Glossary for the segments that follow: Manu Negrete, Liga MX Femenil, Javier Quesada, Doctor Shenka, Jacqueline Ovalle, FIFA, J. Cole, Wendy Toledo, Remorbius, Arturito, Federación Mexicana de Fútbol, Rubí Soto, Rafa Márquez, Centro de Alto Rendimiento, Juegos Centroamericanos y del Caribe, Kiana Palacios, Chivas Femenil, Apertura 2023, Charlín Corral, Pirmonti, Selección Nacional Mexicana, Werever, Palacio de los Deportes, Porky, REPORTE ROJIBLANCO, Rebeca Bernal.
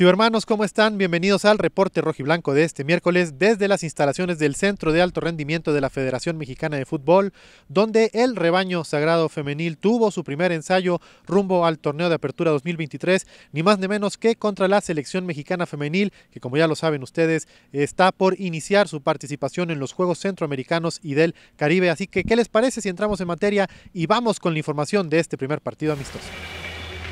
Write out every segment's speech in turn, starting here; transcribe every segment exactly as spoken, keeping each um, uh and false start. Chivermanos, ¿cómo están? Bienvenidos al reporte rojiblanco de este miércoles desde las instalaciones del Centro de Alto Rendimiento de la Federación Mexicana de Fútbol, donde el rebaño sagrado femenil tuvo su primer ensayo rumbo al torneo de apertura dos mil veintitrés, ni más ni menos que contra la selección mexicana femenil, que como ya lo saben ustedes, está por iniciar su participación en los Juegos Centroamericanos y del Caribe. Así que, ¿qué les parece si entramos en materia y vamos con la información de este primer partido amistoso?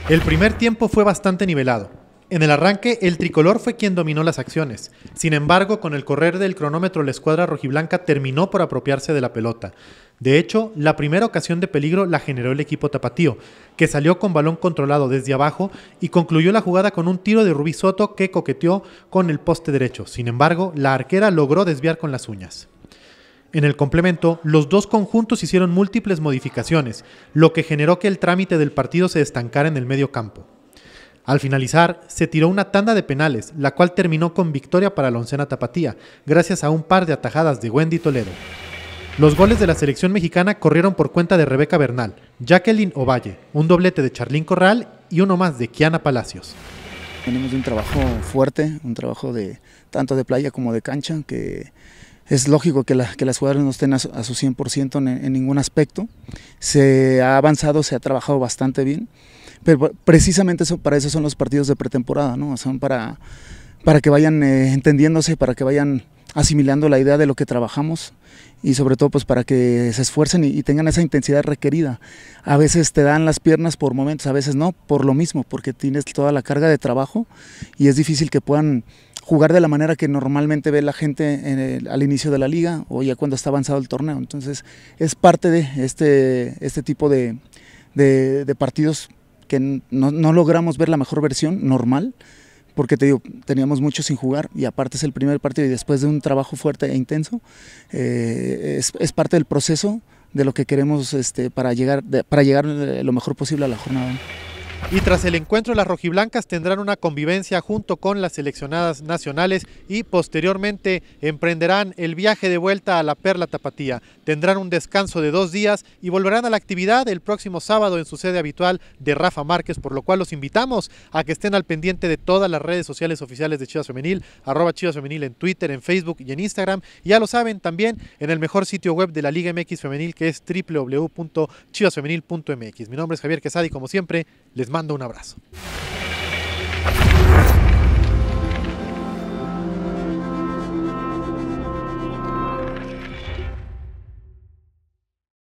El primer tiempo fue bastante nivelado. En el arranque, el tricolor fue quien dominó las acciones. Sin embargo, con el correr del cronómetro, la escuadra rojiblanca terminó por apropiarse de la pelota. De hecho, la primera ocasión de peligro la generó el equipo tapatío, que salió con balón controlado desde abajo y concluyó la jugada con un tiro de Rubí Soto que coqueteó con el poste derecho. Sin embargo, la arquera logró desviar con las uñas. En el complemento, los dos conjuntos hicieron múltiples modificaciones, lo que generó que el trámite del partido se estancara en el medio campo. Al finalizar, se tiró una tanda de penales, la cual terminó con victoria para la oncena tapatía, gracias a un par de atajadas de Wendy Toledo. Los goles de la selección mexicana corrieron por cuenta de Rebeca Bernal, Jacqueline Ovalle, un doblete de Charlín Corral y uno más de Kiana Palacios. Tenemos un trabajo fuerte, un trabajo de tanto de playa como de cancha, que es lógico que, la, que las jugadoras no estén a su, a su cien por ciento en, en ningún aspecto. Se ha avanzado, se ha trabajado bastante bien. Pero precisamente eso, para eso son los partidos de pretemporada, ¿no? Son para, para que vayan eh, entendiéndose, para que vayan asimilando la idea de lo que trabajamos y sobre todo pues para que se esfuercen y, y tengan esa intensidad requerida. A veces te dan las piernas por momentos, a veces no, por lo mismo, porque tienes toda la carga de trabajo y es difícil que puedan jugar de la manera que normalmente ve la gente en el, al inicio de la liga o ya cuando está avanzado el torneo. Entonces es parte de este, este tipo de, de, de partidos que no, no logramos ver la mejor versión normal, porque te digo, teníamos mucho sin jugar y aparte es el primer partido y después de un trabajo fuerte e intenso, eh, es, es parte del proceso de lo que queremos este, para llegar, de, para llegar lo mejor posible a la jornada. Y tras el encuentro, las rojiblancas tendrán una convivencia junto con las seleccionadas nacionales y posteriormente emprenderán el viaje de vuelta a la Perla Tapatía. Tendrán un descanso de dos días y volverán a la actividad el próximo sábado en su sede habitual de Rafa Márquez, por lo cual los invitamos a que estén al pendiente de todas las redes sociales oficiales de Chivas Femenil, arroba Chivas Femenil en Twitter, en Facebook y en Instagram. Y ya lo saben, también en el mejor sitio web de la Liga M X Femenil, que es doble u doble u doble u punto chivas femenil punto m x. Mi nombre es Javier Quesada y como siempre, les mando un abrazo.